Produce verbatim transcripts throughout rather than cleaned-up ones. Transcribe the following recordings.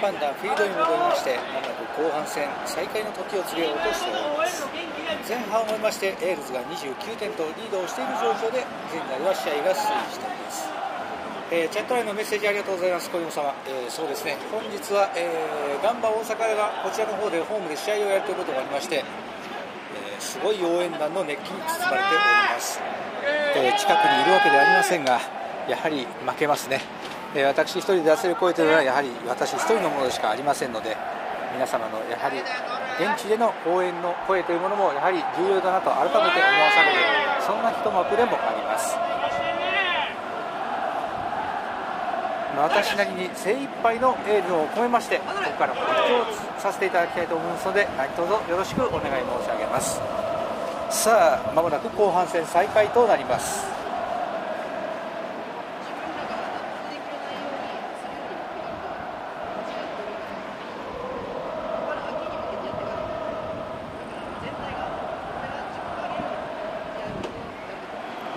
判断フィールドに戻りまして、まもなく後半戦再開の時を告げようとしております。前半を終えましてエールズがにじゅうきゅうてんとリードをしている状況で、現在は試合が推移しています。えー、チャット欄のメッセージありがとうございます。小泉様、えー、そうですね、本日は、えー、ガンバ大阪がこちらの方でホームで試合をやるということがありまして、えー、すごい応援団の熱気に包まれております。えー、近くにいるわけではありませんが、やはり負けますね。えー、私一人で出せる声というのはやはり私一人のものでしかありませんので、皆様のやはり現地での応援の声というものもやはり重要だなと改めて思わされる、そんな一幕でもあります。私なりに精一杯のエールを込めまして、ここから発表させていただきたいと思いますので、何卒よろしくお願い申し上げます。さあ、まもなく後半戦再開となります。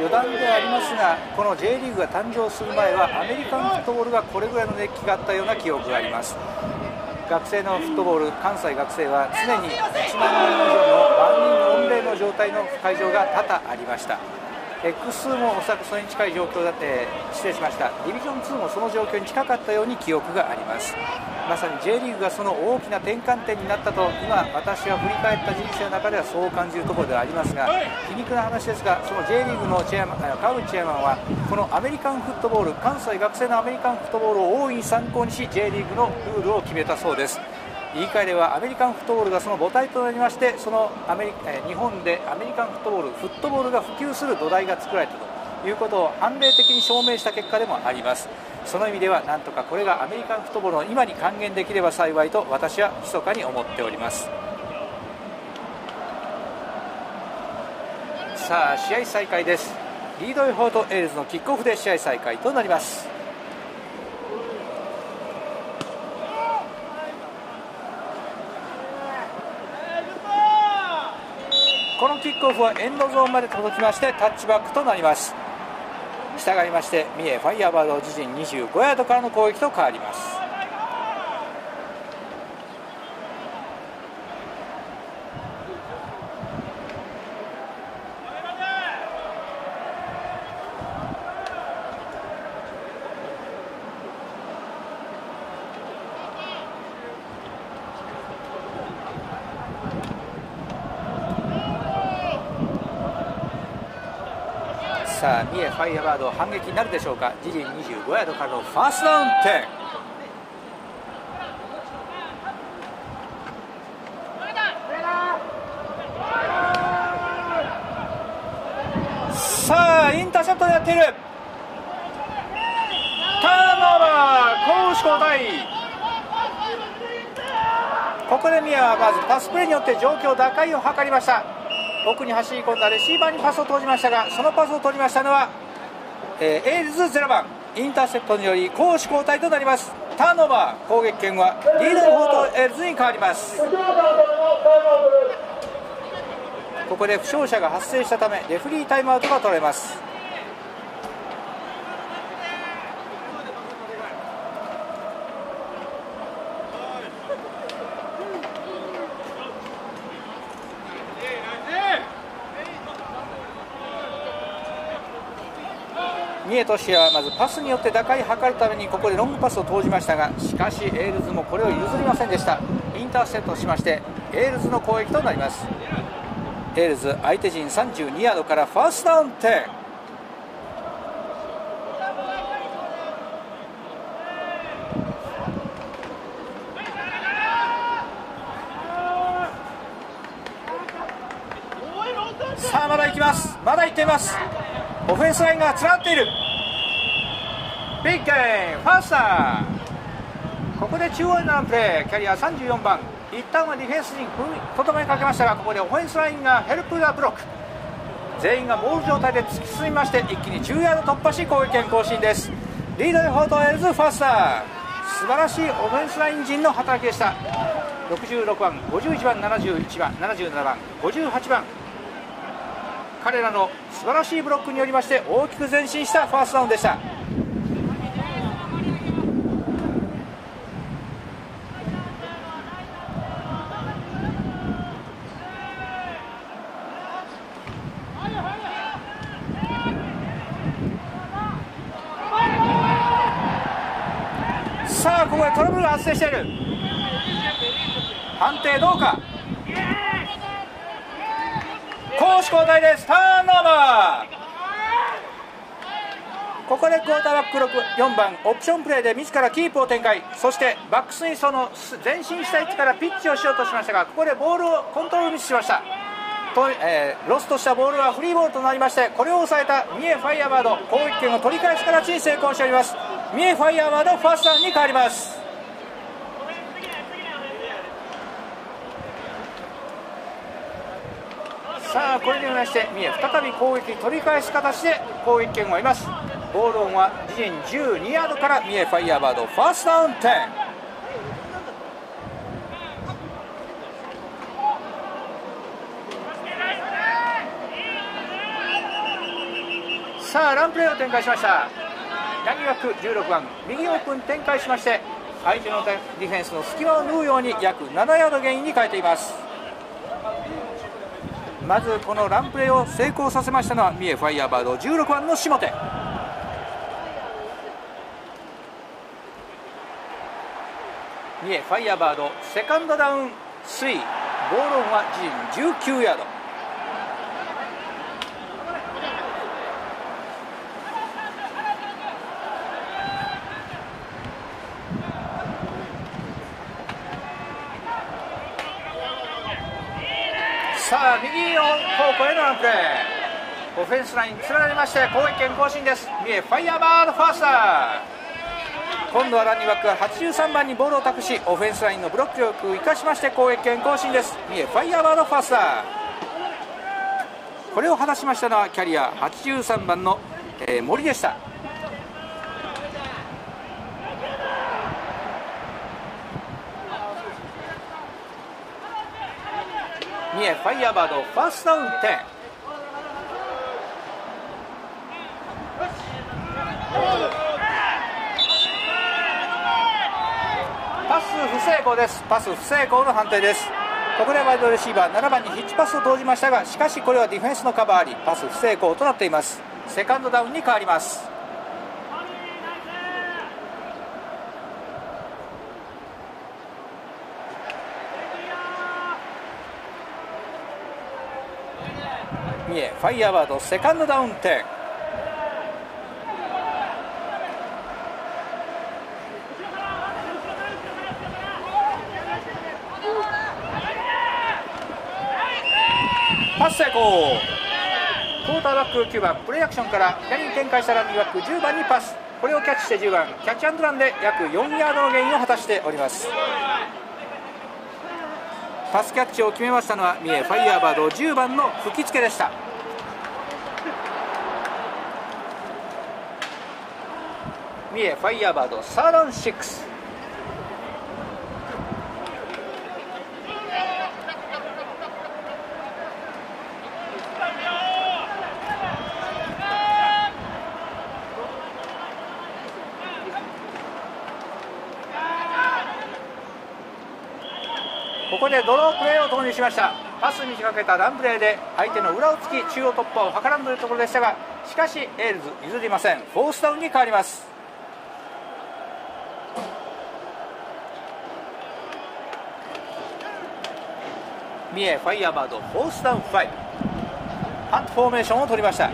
余談ではありますが、この J リーグが誕生する前はアメリカンフットボールがこれぐらいの熱気があったような記憶があります。学生のフットボール、関西学生は常にいちまんにん以上の満員御礼の状態の会場が多々ありました。 エックスツー もおそらくそれに近い状況だって、失礼しました、ディビジョンツーもその状況に近かったように記憶があります。まさに J リーグがその大きな転換点になったと、今私は振り返った人生の中ではそう感じるところではありますが、皮肉な話ですが、その J リーグのチェアマン、川口チェアマンはこのアメリカンフットボール、関西学生のアメリカンフットボールを大いに参考にし、 J リーグのルールを決めたそうです。言い換えればアメリカンフットボールがその母体となりまして、そのアメリカ、日本でアメリカンフットボール、フットボールが普及する土台が作られたということを判例的に証明した結果でもあります。その意味では、なんとかこれがアメリカンフットボールの今に還元できれば幸いと私は密かに思っております。さあ、試合再開です。リードイフォートエールズのキックオフで試合再開となります。このキックオフはエンドゾーンまで届きまして、タッチバックとなります。したがいまして、三重ファイヤーバード自陣にじゅうごヤードからの攻撃と変わります。さあ、三重ファイヤーバード反撃になるでしょうか。自陣にじゅうごヤードからのファーストダウン点。さあ、インターセプトでやっている。ターンオーバー、攻守交代。ここで三重はまずパスプレーによって状況打開を図りました。奥に走り込んだレシーバーにパスを投じましたが、そのパスを取りましたのは、えー、エールズゼロばん。インターセプトにより攻守交代となります。ターンオーバー、攻撃権はリードの方とエールズに変わります。ここで負傷者が発生したためレフリータイムアウトが取れます。三重としてはまずパスによって打開を図るためにここでロングパスを投じましたが、しかしエールズもこれを譲りませんでした。インターセプトしましてエールズの攻撃となります。エールズ相手陣さんじゅうにヤードからファーストダウン点。さあ、まだ行きます、まだ行っています。オフェンスラインがつながっている。ビッグゲームファースター。ここで中央へのランプレー、キャリアさんじゅうよんばん。一旦はディフェンス陣外側にかけましたが、ここでオフェンスラインがヘルプダーブロック。全員がボール状態で突き進みまして、一気にじゅうヤード突破し攻撃権更新です。リードでフォートエルズファースター。素晴らしいオフェンスライン陣の働きでした。ろくじゅうろくばん、ごじゅういちばん、ななじゅういちばん、ななじゅうななばん、ごじゅうはちばん、彼らの素晴らしいブロックによりまして大きく前進したファーストダウンでした。さあここでトラブルが発生している。判定どうか。攻守交代です。ターンオーバー。ここでクォーターバックろくよんばんオプションプレーで自らキープを展開。そしてバックスにその前進した位置からピッチをしようとしましたが、ここでボールをコントロールミスしましたと、えー、ロストしたボールはフリーボールとなりまして、これを抑えた三重ファイアーバード、攻撃権を取り返す形に成功しております。三重ファイアーバードファーストダウンに変わります。さあこれによりまして三重再び攻撃取り返す形で攻撃権を得ます。ボールオンは自陣じゅうにヤードから三重ファイアーバードファーストダウンテン。さあランプレーを展開しました。柳枠じゅうろくばん右オープン展開しまして、相手のディフェンスの隙間を縫うように約ななヤードゲインに変えています。まずこのランプレーを成功させましたのは三重ファイアーバードじゅうろくばんの下手。三重ファイアーバードセカンドダウンスリー、ボールオンは自陣じゅうきゅうヤード。さあ右方向へのランプレー、オフェンスラインつながりまして攻撃権更新です。三重ファイアーバードファースター。今度はランニングバックがはちじゅうさんばんにボールを託し、オフェンスラインのブロック力を生かしまして攻撃権更新です。三重ファイアーバードファースター。これを果たしましたのはキャリアはちじゅうさんばんの、えー、森でした。三重ファイアーバードファーストダウンじゅう。パス不成功です。パス不成功の判定です。ここでワイドレシーバーななばんにヒッチパスを投じましたが、しかしこれはディフェンスのカバーあり、パス不成功となっています。セカンドダウンに変わります。三重ファイアーバードセカンドダウンじゅう。パス成功。クォーターバックきゅうばんプレーアクションから左に展開したランニングバックじゅうばんにパス、これをキャッチしてじゅうばんキャッチアンドランで約よんヤードのゲインを果たしております。パスキャッチを決めましたのは三重ファイアーバードじゅうばんの吹き付けでした。三重ファイアーバードサードンろく。ここでドロープレーを投入しました。パスに仕掛けたランプレーで相手の裏を突き中央突破を図らんというところでしたが、しかしエールズ譲りません。フォースダウンに変わります。三重ファイアーバードフォースダウンご、ハントフォーメーションを取りました。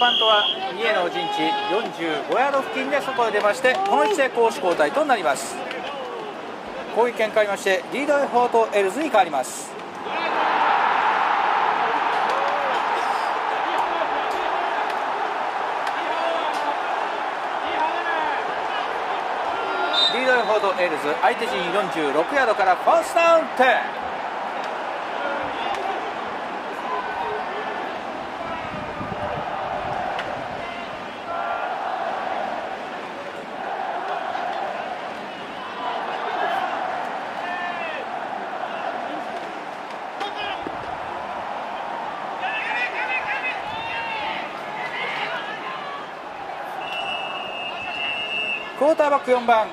バントは三重の陣地よんじゅうごヤード付近で外へ出まして、この位置で攻守交代となります。攻撃権変わりましてリードエフォートエルズに変わります。リードエフォートエルズ相手陣よんじゅうろくヤードからファーストダウンじゅう。クォーターバックよんばん、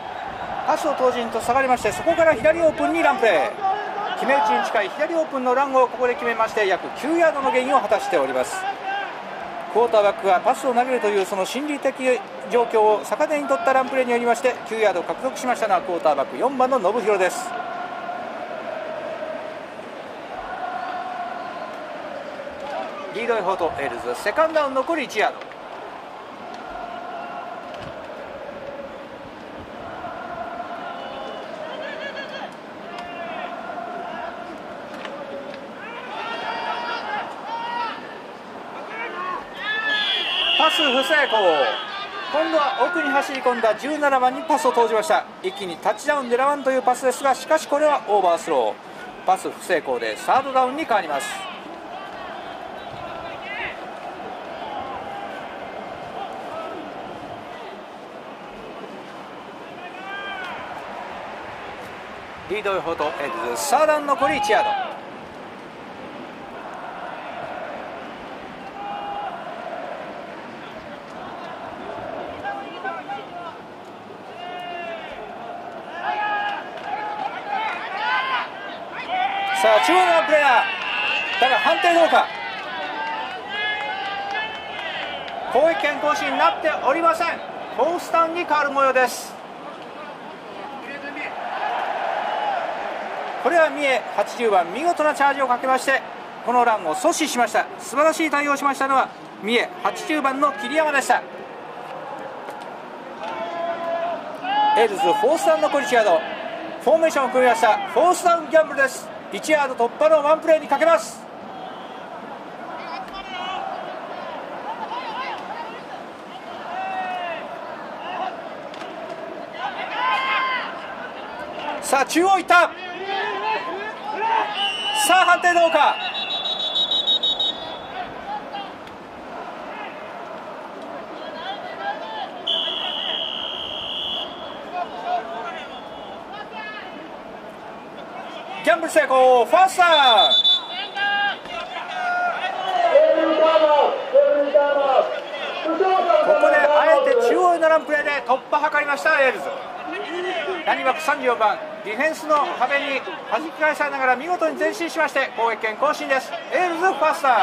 足を投じんと下がりまして、そこから左オープンにランプレー、決め打ちに近い左オープンのランをここで決めまして、約きゅうヤードのゲインを果たしております。クォーターバックはパスを投げるというその心理的状況を逆手に取ったランプレーによりまして、きゅうヤードを獲得しましたのはクォーターバックよんばんの信弘です。リードホートエールズ、セカンドダウン残りいちヤード。パス不成功。今度は奥に走り込んだじゅうななばんにパスを投じました。一気にタッチダウン狙わんというパスですが、しかしこれはオーバースロー、パス不成功でサードダウンに変わります。リードホートエッズ、サーダン残りいちヤード。さあ中央のプレーヤーだが判定どうか、攻撃権行使になっておりません。フォースダウンに変わる模様です。これは三重はちじゅうばん、見事なチャージをかけましてこのランを阻止しました。素晴らしい対応をしましたのは三重はちじゅうばんの桐山でした。エールズ、フォースダウン残りいちヤード、フォーメーションを組みました。フォースダウンギャンブルです。いちヤード突破のワンプレーにかけます。さあ中央行った、さあ判定どうか、ギャンブル成功、ファーストダウン。ここであえて中央のランプレーで突破を図りましたエールズ。ラニバックさんじゅうよんばん、ディフェンスの壁に弾き返されながら見事に前進しまして攻撃権更新です。エールズファーストダウン。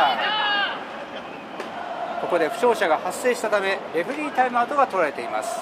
ここで負傷者が発生したためレフェリータイムアウトが取られています。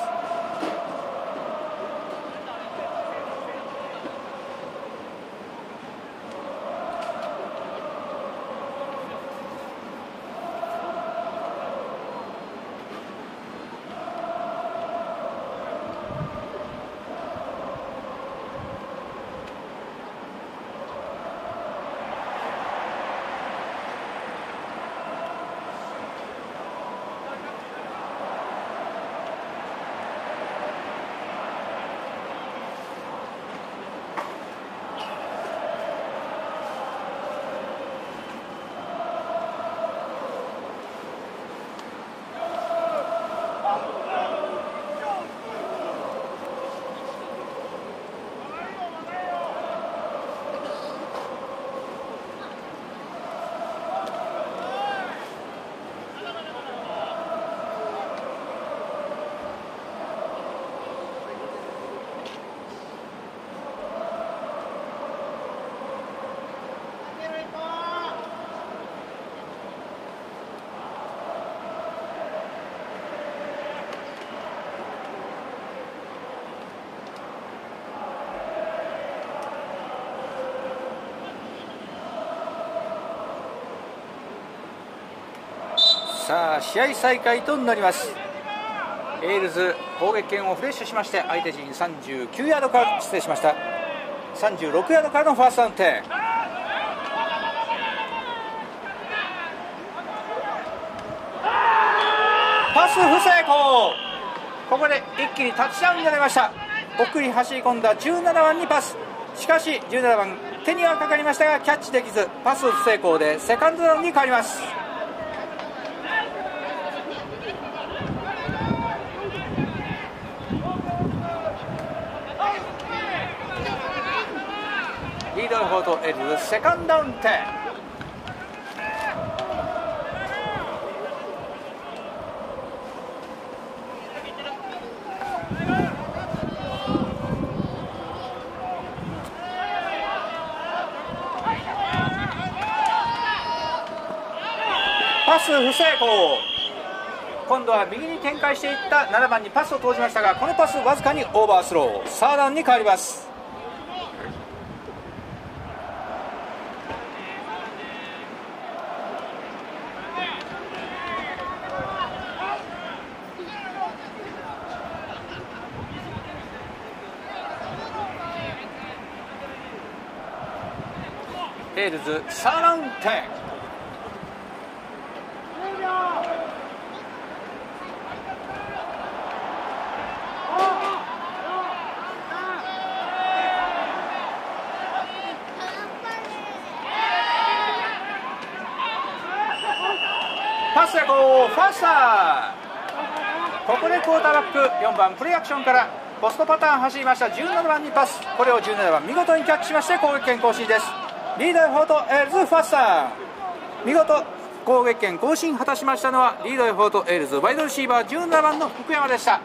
さあ試合再開となります。エールズ攻撃権をフレッシュしまして相手陣さんじゅうきゅうヤードから失礼しました、さんじゅうろくヤードからのファーストダウン点。パス不成功。ここで一気にタッチダウンになりました。奥に走り込んだじゅうななばんにパス、しかしじゅうななばん手にはかかりましたがキャッチできず、パス不成功でセカンドダウンに変わります。セカンドダウン点。ス不成功。今度は右に展開していったななばんにパスを投じましたが、このパスわずかにオーバースロー、サーダンに変わります。エールズサーランテン、パス成功、ファースター。ここでクォーターバックよんばんプレーアクションからポストパターン走りましたじゅうななばんにパス、これをじゅうななばん見事にキャッチしまして攻撃権更新です。リードエフォートエールズファスター、見事攻撃権更新果たしましたのはリードエフォートエールズワイドレシーバーじゅうななばんの福山でした。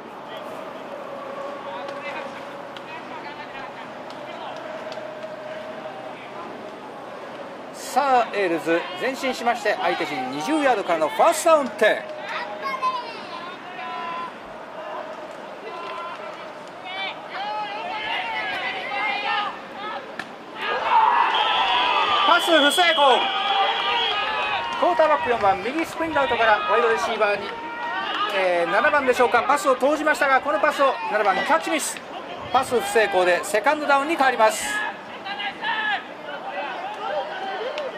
さあエールズ前進しまして相手陣にじゅうヤードからのファーストダウンテイク。クォーターバックよんばん右スプリントアウトからワイドレシーバーに、えー、ななばんでしょうか、パスを投じましたが、このパスをななばんキャッチミス、パス不成功でセカンドダウンに変わります。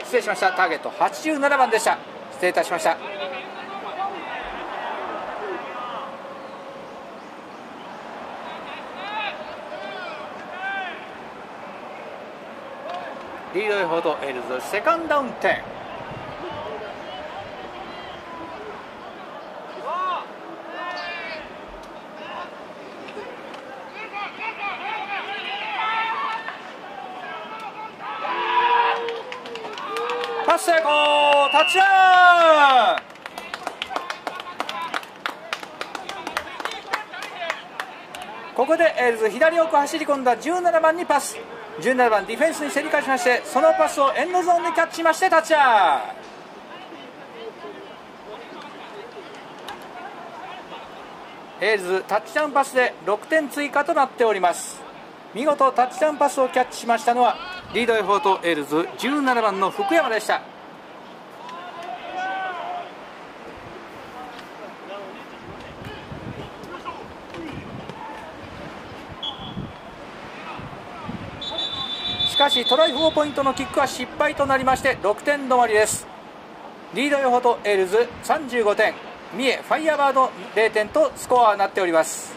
失礼しました、ターゲットはちじゅうななばんでした。失礼いたしました。リードエフォートエールズセカンドダウンテン。パス成功、タッチダウン。ここでエールズ左奥走り込んだじゅうななばんにパス、じゅうななばんディフェンスに競り返しまして、そのパスをエンドゾーンでキャッチしましてタッチアウト。エールズタッチダウンパスでろくてん追加となっております。見事タッチダウンパスをキャッチしましたのはリードエフォートエールズじゅうななばんの福山でした。しかしトライフォーポイントのキックは失敗となりましてろくてん止まりです。リードエフォートエールズさんじゅうごてん、三重ファイアバードゼロてんとスコアになっております。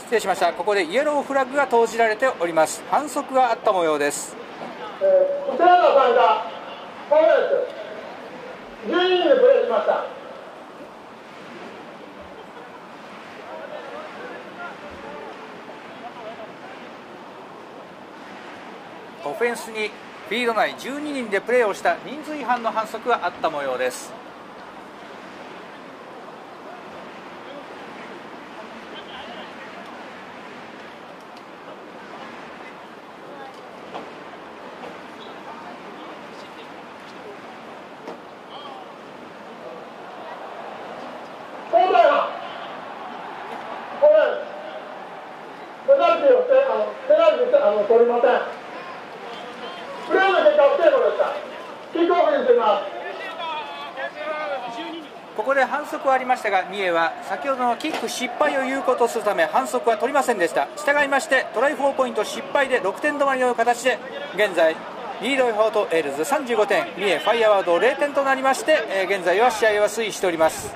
失礼しました。ここでイエローフラッグが投じられております。反則があった模様です。えー、こちらの参加ホームレスじゅうにんでプレーしました。オフェンスにフィード内じゅうににんでプレーをした人数違反の反則があった模様です。ペナルティをペナルティを取りません。プレーの結果は不成功でした。キックオフにしています。ここで反則はありましたが、三重は先ほどのキック失敗を有効とするため反則は取りませんでした。従いましてトライフォーポイント失敗でろくてん止まりの形で、現在リードエフォートエールズさんじゅうごてん、三重ファイアワードゼロてんとなりまして、えー、現在は試合は推移しております。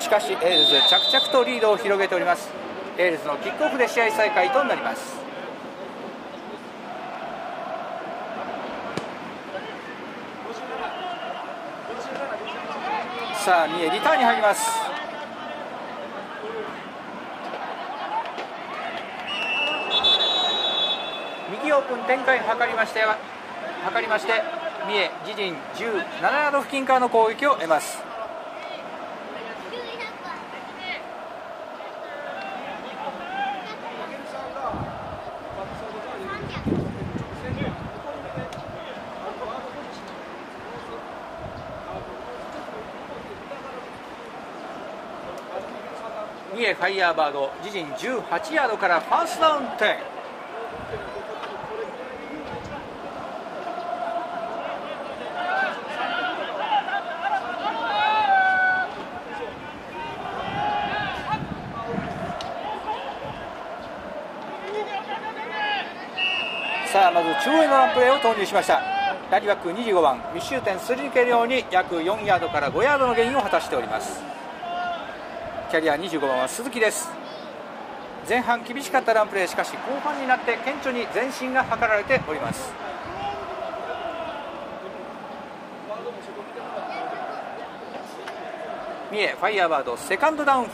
しかしエールズ着々とリードを広げております。エールズのキックオフで試合再開となります。さあ三重リターンに入ります。右オープン展開を図りまして図りまして三重自陣じゅうななヤード付近からの攻撃を得ます。三重ファイヤーバード、自陣じゅうはちヤードからファーストダウン点。さあまず中央へのランプレーを投入しました。ラリバックにじゅうごばん密集点すり抜けるように約よんヤードからごヤードのゲインを果たしております。キャリアにじゅうごばんは鈴木です。前半厳しかったランプレー、しかし後半になって顕著に前進が図られております。三重ファイヤーバード、セカンドダウンご。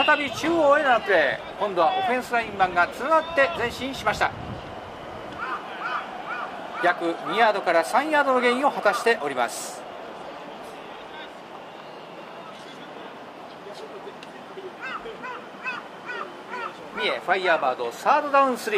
再び中央へのプレー、今度はオフェンスラインマンがつながって前進しました。約にヤードからさんヤードのゲインを果たしております。三重ファイヤーバード、サードダウンさん。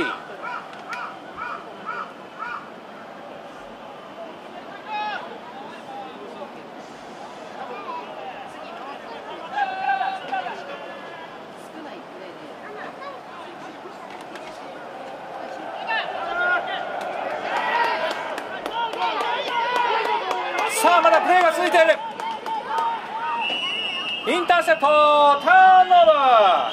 さあまだプレーが続いている。インターセプト、ターンオーバ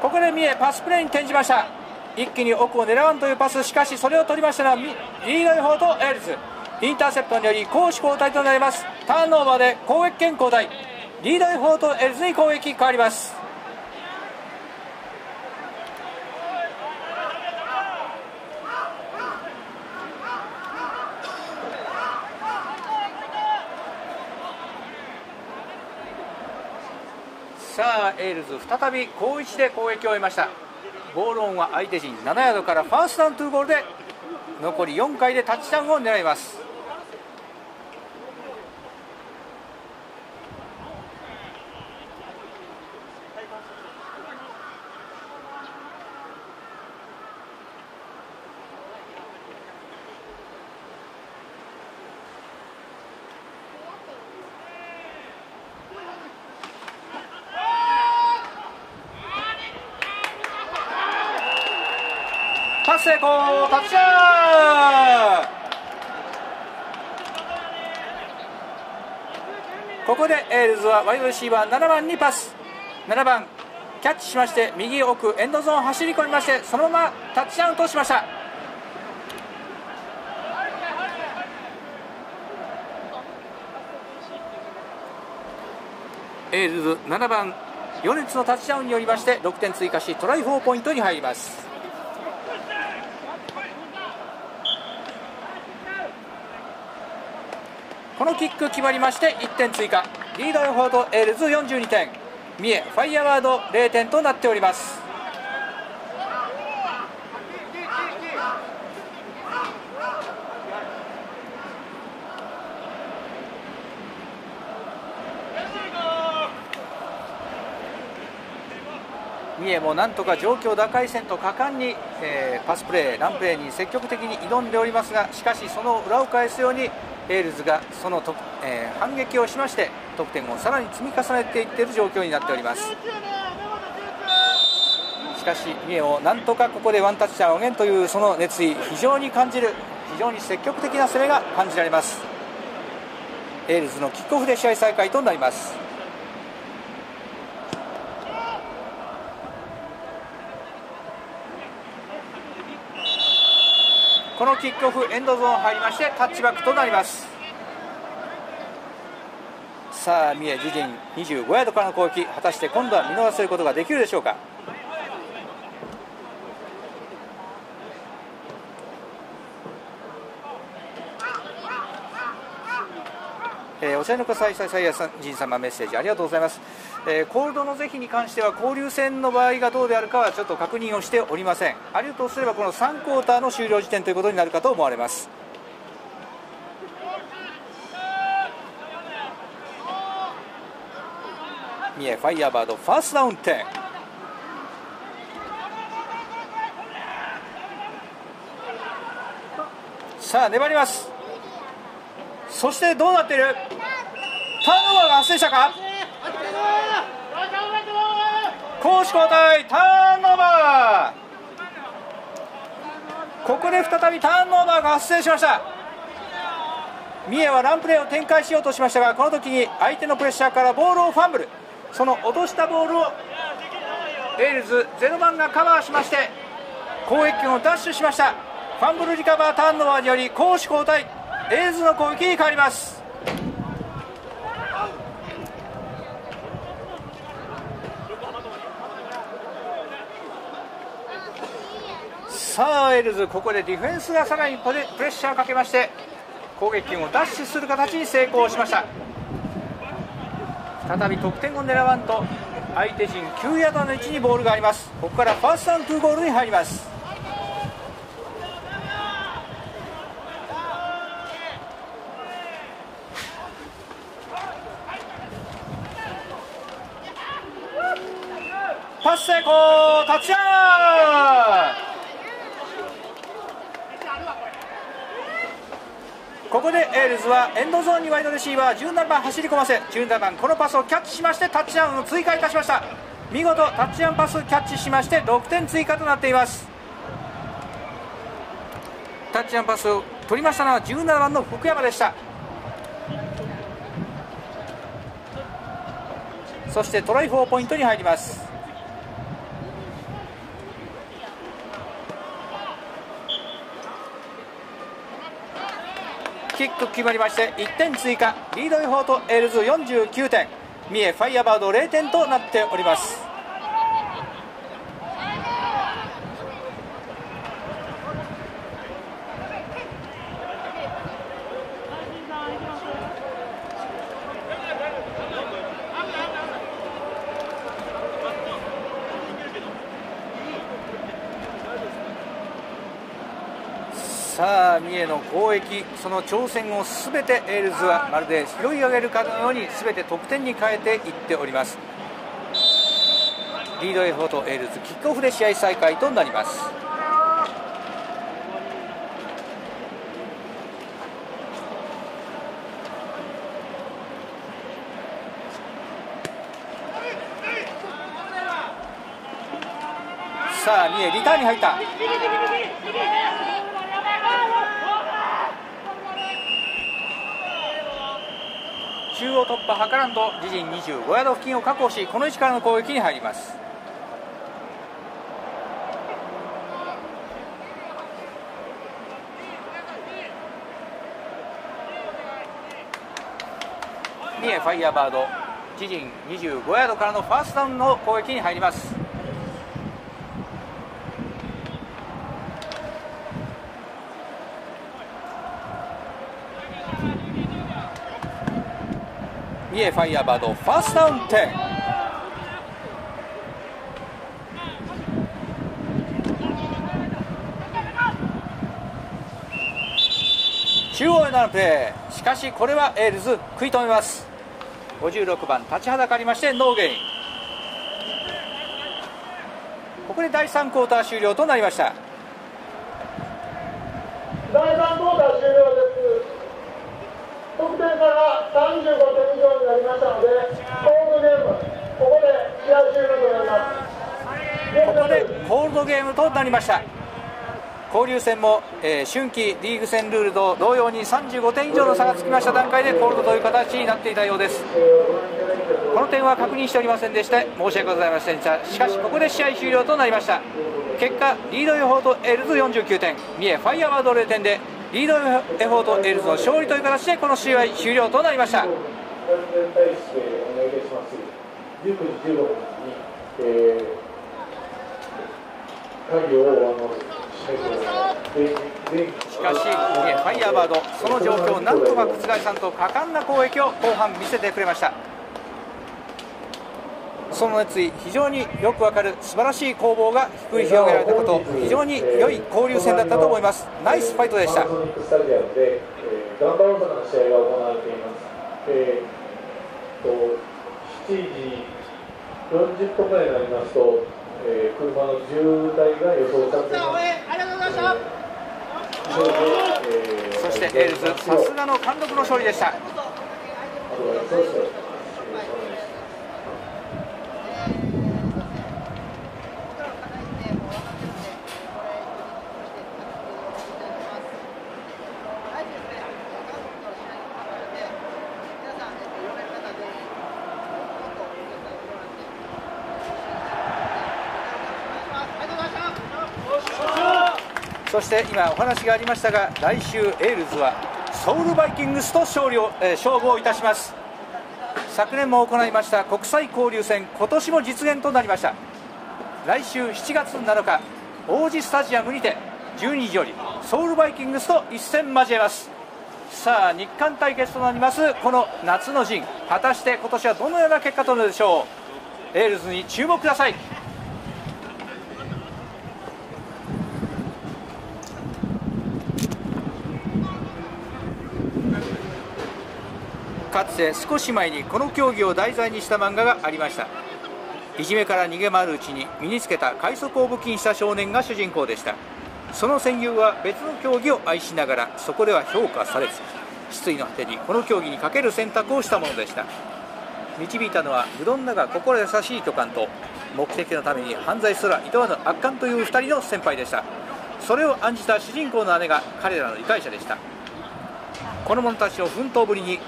ー。ここで三重パスプレーに転じました。一気に奥を狙わんというパス、しかしそれを取りましたのはリードの方とエールズ。インターセプトにより攻守交代となります。ターンオーバーで攻撃権交代、リードの方とエールズに攻撃変わります。さあエールズ再び好位置で攻撃を終えました。ボールオンは相手陣ななヤードからファーストダウンツーゴールで、残りよん回でタッチダウンを狙います。パス成功、タッチダウン。ここでエールズはワイドレシーバーななばんにパス。ななばんキャッチしまして、右奥エンドゾーン走り込みまして、そのままタッチダウンとしました。エールズななばん米津のタッチダウンによりましてろくてん追加し、トライよんポイントに入ります。このキック決まりましていってん追加、リードよんとエールズよんじゅうにてん、三重ファイヤーワードれいてんとなっております。三重もなんとか状況打開戦と果敢に、えー、パスプレー、ランプレーに積極的に挑んでおりますが、しかしその裏を返すようにエールズがその、えー、反撃をしまして得点をさらに積み重ねていっている状況になっております。しかし三重をなんとかここでワンタッチダウンを挙げんというその熱意、非常に感じる、非常に積極的な攻めが感じられます。エールズのキックオフで試合再開となります。このキックオフエンドゾーン入りましてタッチバックとなります。さあ三重自陣にじゅうごヤードからの攻撃、果たして今度は見逃せることができるでしょうか。えー、お茶の子さいさいさいやさん陣様、メッセージありがとうございます。えー、コールドの是非に関しては交流戦の場合がどうであるかはちょっと確認をしておりません。あるとすればこのさんクォーターの終了時点ということになるかと思われます。三重ファイヤーバード、ファーストダウン点。さあ粘ります。そしてどうなっている、ターンオーバーが発生したか。攻守交代、ターンオーバー。ここで再びターンオーバーが発生しました。三重はランプレーを展開しようとしましたが、この時に相手のプレッシャーからボールをファンブル、その落としたボールをレイルズゼロばんがカバーしまして、攻撃権を奪取しました。ファンブルリカバー、ターンオーバーにより攻守交代、レイルズの攻撃に変わります。さあレイルズ、ここでディフェンスがさらにプレッシャーをかけまして攻撃権を奪取する形に成功しました。再び得点を狙わんと相手陣きゅうヤードの位置にボールがあります。ここからファーストアンドゴールに入ります。パス成功、タッチアウト。ここでエールズはエンドゾーンにワイドレシーバーじゅうななばん走り込ませ、じゅうななばんこのパスをキャッチしましてタッチダウンを追加いたしました。見事タッチダウンパスをキャッチしましてろくてん追加となっています。タッチダウンパスを取りましたのはじゅうななばんの福山でした。そしてトライフォーポイントに入ります。キック決まりましていってん追加、リード違法とエールズよんじゅうきゅうてん、三重ファイヤーバードゼロてんとなっております。さあ三重の攻撃、その挑戦をすべてエールズはまるで拾い上げるかのようにすべて得点に変えていっております。リードエフォーとエールズ、キックオフで試合再開となります。さあ三重リターンに入った。中央突破図らんと自陣にじゅうごヤード付近を確保し、この位置からの攻撃に入ります。三重ファイヤーバード、自陣にじゅうごヤードからのファーストダウンの攻撃に入ります。三重ファイヤーバード、ファーストダウン点。中央へのプレー、しかしこれはエールズ食い止めます。ごじゅうろくばん立ちはだかりましてノーゲイン。ここでだいさんクォーター終了となりました。だいさんクォーター終了です。得点からさんじゅうごてん以上になりましたので、コールドゲーム、ここで試合終了となります。ここでコールドゲームとなりました。交流戦も、えー、春季リーグ戦ルールと同様にさんじゅうごてん以上の差がつきました段階でコールドという形になっていたようです。この点は確認しておりませんでして申し訳ございませんでした。しかしここで試合終了となりました。結果リード予報とエールズよんじゅうきゅうてん、三重ファイヤーバードゼロてんで。リードエフォートエールズの勝利という形でこの試合終了となりました。しかし三重ファイヤーバード、その状況をなんとか覆さんと果敢な攻撃を後半見せてくれました。その熱意、非常によくわかる素晴らしい攻防が繰り広げられたこと、非常に良い交流戦だったと思います。ナイスファイトでした。よんじゅっこぐらいになりますと、えー、車の渋滞が予想されています。そしてエールズ、さすがの単独の勝利でした。そして今お話がありましたが、来週エールズはソウルバイキングスと勝利を、えー、勝負をいたします。昨年も行いました国際交流戦、今年も実現となりました。来週しちがつなのか、王子スタジアムにてじゅうにじよりソウルバイキングスと一戦交えます。さあ、日韓対決となりますこの夏の陣、果たして今年はどのような結果となるでしょう。エールズに注目ください。かつて少し前にこの競技を題材にした漫画がありました。いじめから逃げ回るうちに身につけた快速を武器にした少年が主人公でした。その戦友は別の競技を愛しながら、そこでは評価されず、失意の果てにこの競技にかける選択をしたものでした。導いたのは無論だが心優しい巨漢と、目的のために犯罪すら厭わぬ悪漢というふたりの先輩でした。それを案じた主人公の姉が彼らの理解者でした。この者たちの奮闘ぶりに、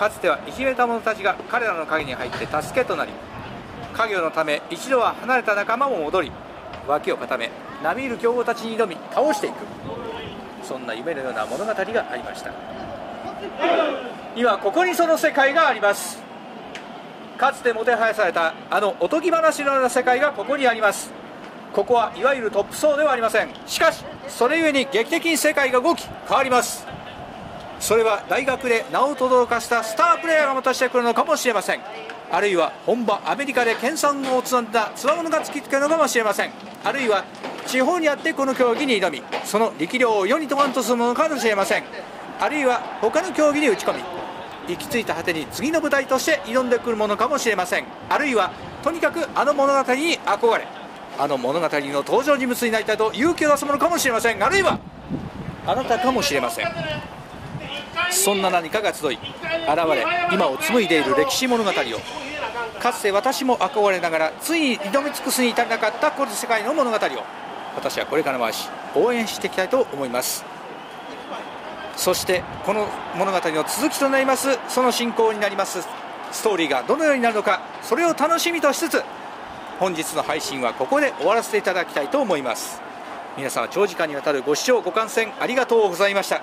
かつてはいじめた者たちが彼らの陰に入って助けとなり、家業のため一度は離れた仲間も戻り、脇を固め並みいる強豪たちに挑み倒していく、そんな夢のような物語がありました。今ここにその世界があります。かつてもてはやされたあのおとぎ話のような世界がここにあります。ここはいわゆるトップ層ではありません。しかしそれゆえに劇的に世界が動き変わります。それは大学で名を轟かしたスタープレーヤーがもたらしてくるのかもしれません。あるいは本場アメリカで研鑽を積んだつわものが突きつけるのかもしれません。あるいは地方にあってこの競技に挑み、その力量を世に問わんとするものかもしれません。あるいは他の競技に打ち込み、行き着いた果てに次の舞台として挑んでくるものかもしれません。あるいはとにかくあの物語に憧れ、あの物語の登場人物になりたいと勇気を出すものかもしれません。あるいはあなたかもしれません。そんな何かが集い、現れ今を紡いでいる歴史物語を、かつて私も憧れながらついに挑み尽くすに至らなかったこの世界の物語を、私はこれからも愛し応援していきたいと思います。そしてこの物語の続きとなります、その進行になりますストーリーがどのようになるのか、それを楽しみとしつつ、本日の配信はここで終わらせていただきたいと思います。皆様長時間にわたるご視聴ご観戦ありがとうございました。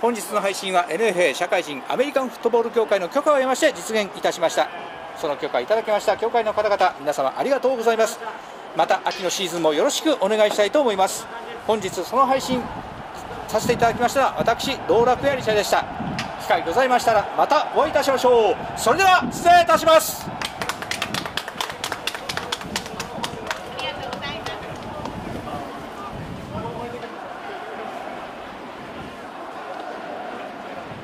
本日の配信は エヌエフエー 社会人アメリカンフットボール協会の許可を得まして実現いたしました。その許可いただきました協会の方々、皆様ありがとうございます。また秋のシーズンもよろしくお願いしたいと思います。本日その配信させていただきました。私道楽屋理社でした。機会ございましたらまたお会いいたしましょう。それでは失礼いたします。